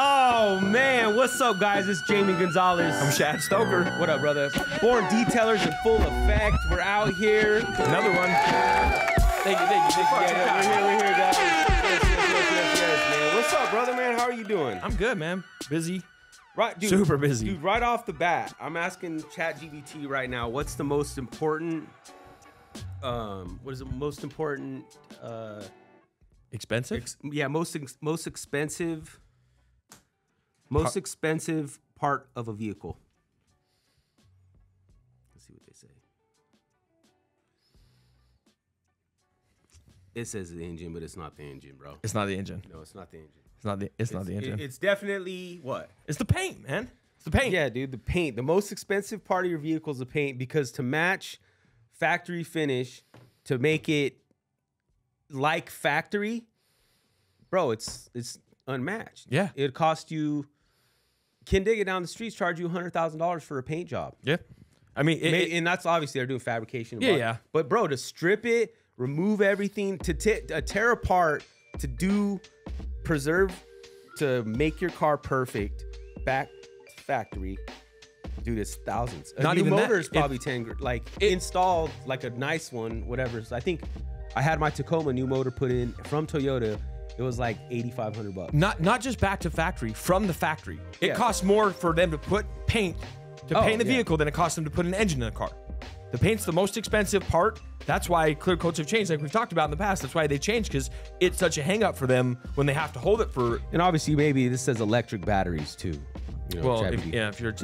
Oh, man. What's up, guys? It's Jamie Gonzalez. I'm Shad Stoker. What up, brother? Born Detailers in full effect. We're out here. Another one. Thank you, thank you, thank you. Yeah, we're here, guys. Yes, man. What's up, brother, man? How are you doing? I'm good, man. Busy. Right, dude, super busy. Dude, right off the bat, I'm asking ChatGPT right now, what's the most important, expensive? Most expensive part of a vehicle. Let's see what they say. It says the engine, but it's not the engine, bro. It's not the engine. No, it's not the engine. It's not the engine. It's definitely what? It's the paint, man. It's the paint. Yeah, dude, the paint. The most expensive part of your vehicle is the paint, because to match factory finish, to make it like factory, bro, it's unmatched. Yeah, it cost you. Can dig it down the streets, charge you $100,000 for a paint job. Yeah, I mean, and that's obviously they're doing fabrication. Yeah, yeah. But bro, to strip it, remove everything, to tear apart, to do preserve, to make your car perfect, back to factory. Dude, it's thousands. A new motor is probably 10. Like installed, like a nice one, whatever. So I think I had my Tacoma new motor put in from Toyota. It was like $8,500. Not just back to factory, from the factory. It costs more for them to put paint to paint the vehicle than it costs them to put an engine in a car. The paint's the most expensive part. That's why clear coats have changed, like we've talked about in the past. That's why they changed, because it's such a hang up for them when they have to hold it for. And obviously, maybe this says electric batteries too. You know, well, if you're because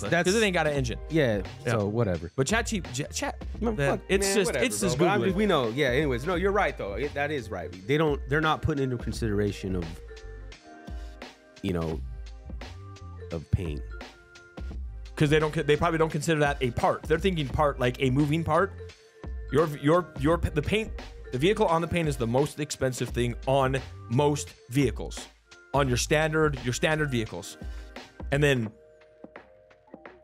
it ain't got an engine. Yeah, yeah. So whatever. But it's just Google. I mean, we know. Yeah. Anyways, no, you're right though. That is right. They're not putting into consideration of, you know, of paint. Because they probably don't consider that a part. They're thinking part like a moving part. The paint, the vehicle on the paint is the most expensive thing on most vehicles, on your standard vehicles. And then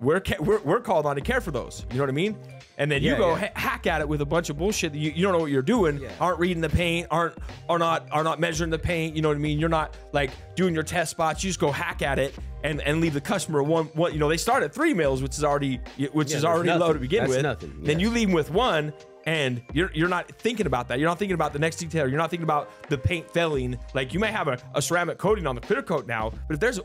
we're called on to care for those. You know what I mean? And then you go hack at it with a bunch of bullshit that you don't know what you're doing. Yeah. Aren't reading the paint. Are not measuring the paint. You know what I mean? You're not like doing your test spots. You just go hack at it and leave the customer one. You know, they start at 3 mils, which is already low to begin with. Nothing. Yes. Then you leave them with one. And you're not thinking about that. You're not thinking about the next detail. You're not thinking about the paint failing. Like you may have a ceramic coating on the clear coat now, but if there's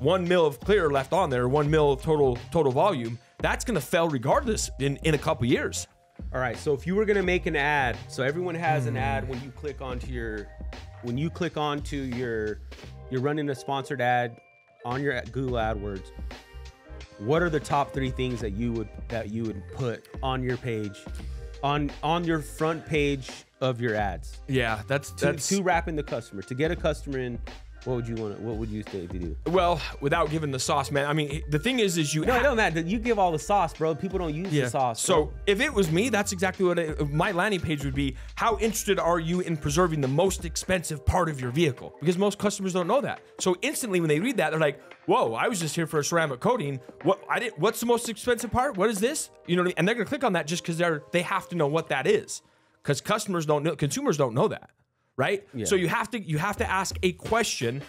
1 mil of clear left on there, 1 mil of total volume, that's gonna fail regardless in a couple years. All right. So if you were gonna make an ad, so everyone has an ad when you click onto your you're running a sponsored ad on your Google AdWords. What are the top 3 things that you would put on your page? On your front page of your ads. Yeah, that's to wrap in the customer. To get a customer in, what would you think to do? Well, without giving the sauce, man. I mean, the thing is you. No, no, man. You give all the sauce, bro. People don't use the sauce. So if it was me, that's exactly what my landing page would be. How interested are you in preserving the most expensive part of your vehicle? Because most customers don't know that. So instantly when they read that, they're like, whoa, I was just here for a ceramic coating. What's the most expensive part? What is this? You know what I mean? And they're gonna click on that just because they have to know what that is. Because consumers don't know that. Right? Yeah. So you have to ask a question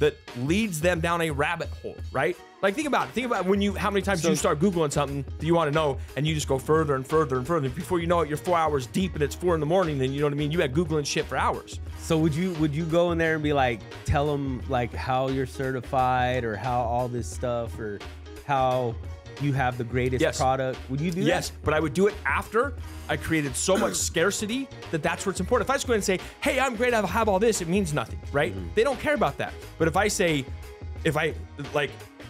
that leads them down a rabbit hole, right? Like think about when how many times you start Googling something that you want to know, and you just go further and further and further. Before you know it, you're 4 hours deep and it's 4 in the morning, and you know what I mean? You had Googling shit for hours. So would you go in there and be like, tell them like how you're certified or how all this stuff or how you have the greatest product? Would you do that? Yes, but I would do it after I created so much scarcity that's what's important. If I just go in and say, hey, I'm great, I have all this, it means nothing, right? Mm-hmm. They don't care about that. But if I say,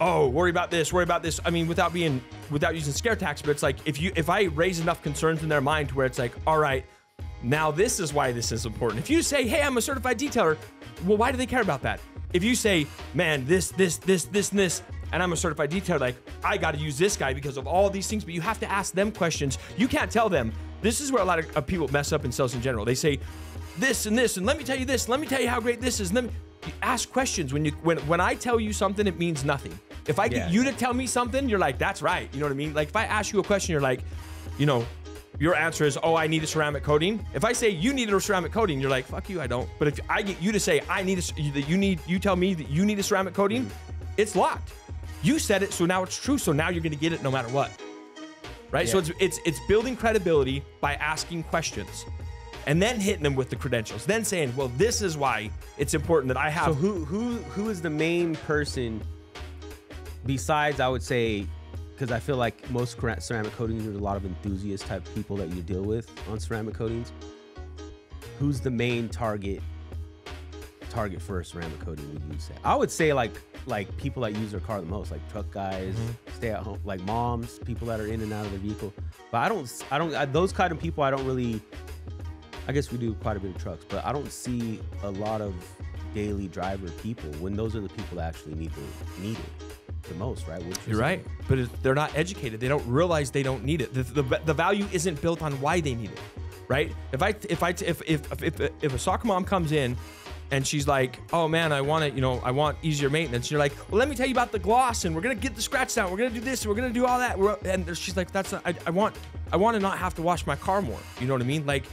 oh, worry about this, I mean, without using scare tactics, but it's like, if I raise enough concerns in their mind to where it's like, all right, now this is why this is important. If you say, hey, I'm a certified detailer, well, why do they care about that? If you say, man, this, and I'm a certified detailer, like, I gotta use this guy because of all these things, but you have to ask them questions. You can't tell them. This is where a lot of people mess up in sales in general. They say this and this, and let me tell you this, let me tell you how great this is. And then you ask questions. When I tell you something, it means nothing. If I get you to tell me something, you're like, that's right. You know what I mean? Like if I ask you a question, you're like, your answer is, oh, I need a ceramic coating. If I say you need a ceramic coating, you're like, fuck you, I don't. But if I get you to say, I need a, you tell me that you need a ceramic coating, it's locked. You said it, so now it's true. So now you're gonna get it no matter what, right? Yeah. So it's building credibility by asking questions and then hitting them with the credentials, then saying, well, this is why it's important that I have. So who is the main person besides, I would say, because I feel like most ceramic coatings, there's a lot of enthusiast type people that you deal with on ceramic coatings. Who's the main target for a ceramic coating, would you say? I would say like people that use their car the most, like truck guys, stay at home, like moms, people that are in and out of the vehicle. But those kind of people, I don't really, I guess we do quite a bit of trucks, but I don't see a lot of daily driver people when those are the people that actually need it the most, right? You're right, but they're not educated. They don't realize they don't need it. The value isn't built on why they need it, right? If a soccer mom comes in and she's like, oh man, I want it, you know, I want easier maintenance. You're like, well, let me tell you about the gloss, and we're gonna get the scratch down. We're gonna do this. We're gonna do all that. And she's like, that's not, I want to not have to wash my car more. You know what I mean? Like,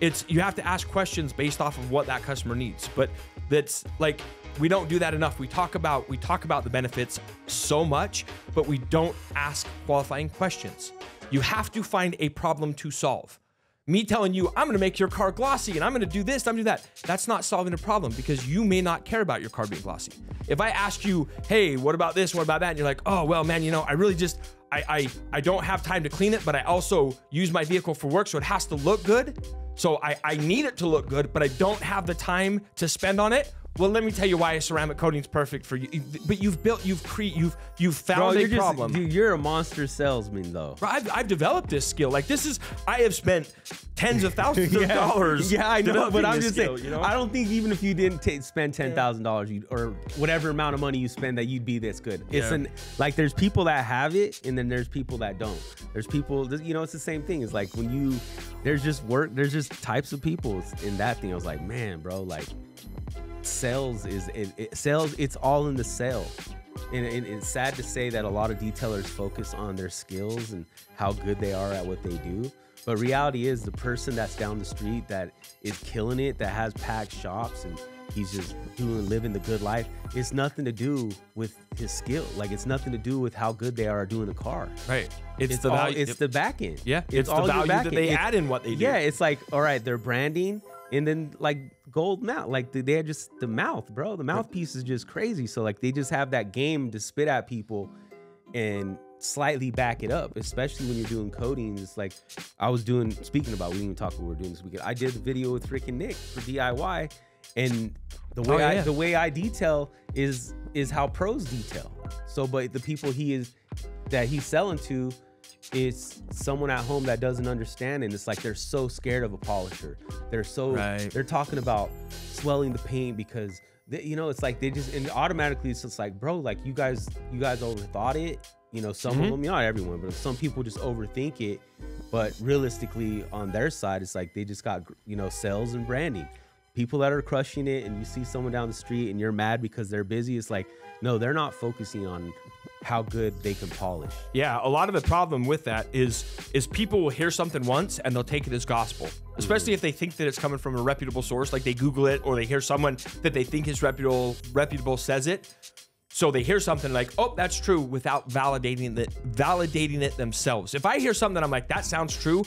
it's, you have to ask questions based off of what that customer needs. But that's like, we don't do that enough. We talk about the benefits so much, but we don't ask qualifying questions. You have to find a problem to solve. Me telling you, I'm gonna make your car glossy and I'm gonna do this, I'm gonna do that. That's not solving a problem because you may not care about your car being glossy. If I ask you, hey, what about this? What about that? And you're like, oh, well, man, you know, I really just, I don't have time to clean it, but I also use my vehicle for work, so it has to look good. So I need it to look good, but I don't have the time to spend on it. Well, let me tell you why a ceramic coating is perfect for you. But you've found a problem. Dude, you're a monster salesman, though. Bro, I've developed this skill. Like, this is, I have spent tens of thousands of dollars. Yeah, I know, but I'm just saying, you know? I don't think even if you didn't spend $10,000 or whatever amount of money you spend, that you'd be this good. Yeah. It's like, there's people that have it, and then there's people that don't. There's people, you know, it's the same thing. It's like when you, there's just types of people in that thing. I was like, man, bro, like, sales is sales, it's all in the sale, and it's sad to say that a lot of detailers focus on their skills and how good they are at what they do, but reality is the person that's down the street that is killing it, that has packed shops and he's just living the good life, it's nothing to do with his skill. Like, it's nothing to do with how good they are doing a car, right? It's the value, it's the back end. Yeah, it's the value that they add in what they do. Yeah, it's like, all right, they're branding. And then, like, gold mouth, like they had just the mouth, bro. The mouthpiece is just crazy. So like, they just have that game to spit at people and slightly back it up, especially when you're doing coatings. Like I was doing, speaking about, we didn't even talk what we were doing this weekend. I did a video with Rick and Nick for DIY, and the way the way I detail is how pros detail. So, but the people he's selling to, it's someone at home that doesn't understand, and it's like they're so scared of a polisher. They're so they're talking about swelling the paint because they, you know, it's like they just, and automatically it's just like, bro, like you guys overthought it. You know, some of them, not everyone, but some people just overthink it. But realistically, on their side, it's like they just got, you know, sales and branding. People that are crushing it, and you see someone down the street and you're mad because they're busy. It's like, no, they're not focusing on how good they can polish. Yeah, a lot of the problem with that is people will hear something once and they'll take it as gospel, especially if they think that it's coming from a reputable source, like they Google it or they hear someone that they think is reputable says it. So they hear something like, oh, that's true, without validating it themselves. If I hear something that I'm like, that sounds true,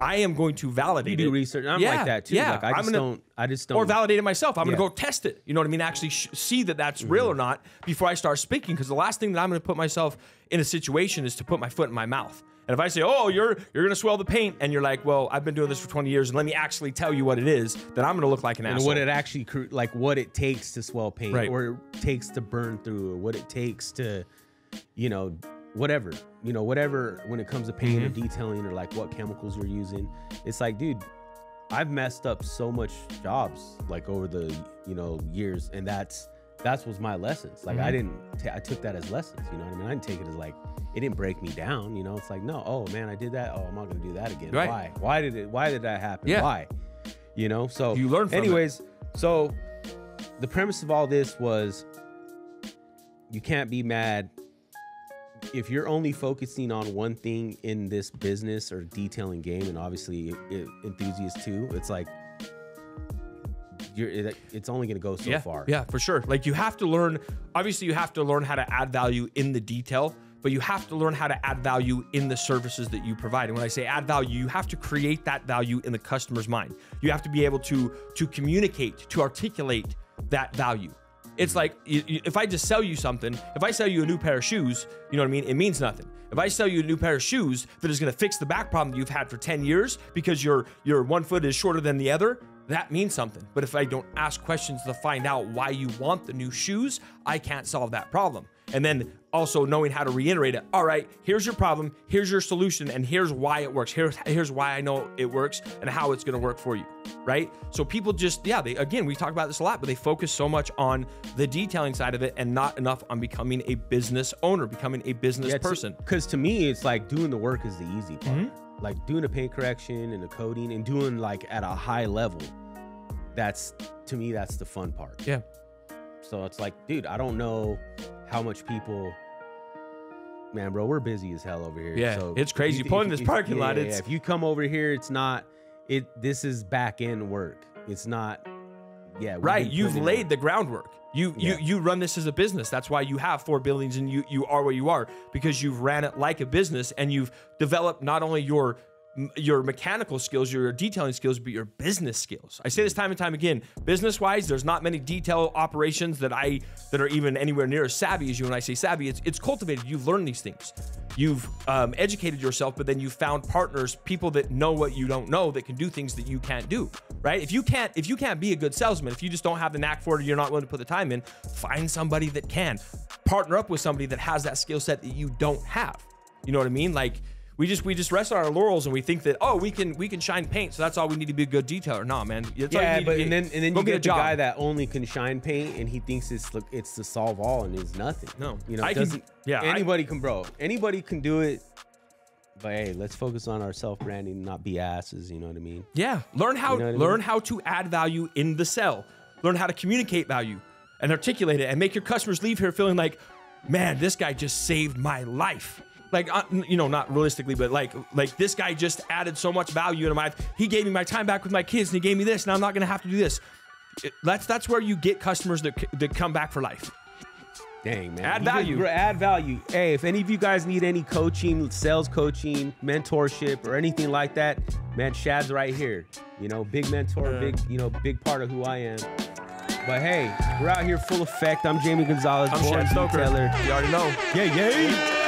I am going to validate it. You do research. I'm like that too. Yeah. Like I just don't. Or validate it myself. I'm going to go test it. You know what I mean? Actually see that that's real or not before I start speaking. Because the last thing that I'm going to put myself in a situation is to put my foot in my mouth. And if I say, oh, you're going to swell the paint, and you're like, well, I've been doing this for 20 years, and let me actually tell you what it is, then I'm going to look like an asshole. And what it actually, like what it takes to swell paint, or it takes to burn through, or what it takes to, you know, whatever, you know, whatever, when it comes to painting or detailing, or like what chemicals you're using. It's like, dude, I've messed up so much jobs like over the, you know, years, and that's was my lessons. Like I took that as lessons, you know what I mean? I didn't take it as like, it didn't break me down, you know? It's like, no, oh man, I did that. Oh, I'm not gonna do that again. Right. Why did that happen? Yeah. Why? You know, so you learn from anyways, it. So the premise of all this was, you can't be mad If you're only focusing on one thing in this business or detailing game, and obviously enthusiasts too, it's like, it's only going to go so far. Yeah, for sure. Like you have to learn, obviously you have to learn how to add value in the detail, but you have to learn how to add value in the services that you provide. And when I say add value, you have to create that value in the customer's mind. You have to be able to communicate, to articulate that value. It's like, if I just sell you something, if I sell you a new pair of shoes, you know what I mean? It means nothing. If I sell you a new pair of shoes that is going to fix the back problem that you've had for 10 years because your one foot is shorter than the other, that means something. But if I don't ask questions to find out why you want the new shoes, I can't solve that problem. And then also knowing how to reiterate it. All right, here's your problem, here's your solution, and here's why it works. Here's why I know it works and how it's gonna work for you, right? So people just, yeah, they, again, we talk about this a lot, but they focus so much on the detailing side of it and not enough on becoming a business owner, becoming a business person. Because to me, it's like doing the work is the easy part. Mm-hmm. Like doing a paint correction and the coding and doing like at a high level, that's, to me, that's the fun part. Yeah. So it's like, dude, I don't know how much people, man, bro, we're busy as hell over here. Yeah, so it's crazy. You pulling this parking lot. Yeah, if you come over here, it's not, this is back end work. It's not, yeah. Right, you've laid the groundwork. You run this as a business. That's why you have 4 buildings and you are where you are, because you've ran it like a business and you've developed not only your mechanical skills, your detailing skills, but your business skills. I say this time and time again, business wise, there's not many detail operations that are even anywhere near as savvy as you. When I say savvy, it's cultivated. You've learned these things. You've educated yourself, but then you've found partners, people that know what you don't know, that can do things that you can't do, right? If you can't be a good salesman, if you just don't have the knack for it, or you're not willing to put the time in, find somebody that can. Partner up with somebody that has that skill set that you don't have. You know what I mean? Like, We just rest on our laurels and we think that, oh, we can shine paint, so that's all we need to be a good detailer. Nah, man. Yeah, but and then you get the guy that only can shine paint and he thinks it's to solve all, and it's nothing. No, you know, anybody can do it. But hey, let's focus on our self-branding, not be asses. You know what I mean? Yeah, learn how to add value in the sell. Learn how to communicate value and articulate it, and make your customers leave here feeling like, man, this guy just saved my life. Like, you know, not realistically, but like this guy just added so much value into my life. He gave me my time back with my kids, and he gave me this, and I'm not going to have to do this. That's where you get customers that come back for life. Dang, man. Add value. Add value. Hey, if any of you guys need any coaching, sales coaching, mentorship, or anything like that, man, Shad's right here. You know, big mentor, big part of who I am. But hey, we're out here full effect. I'm Jamie Gonzalez. I'm Shad Stoker. You already know. Yeah, yeah.